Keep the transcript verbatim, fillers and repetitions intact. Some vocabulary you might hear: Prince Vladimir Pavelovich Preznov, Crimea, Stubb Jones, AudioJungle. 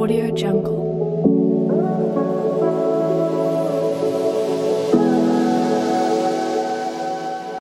AudioJungle.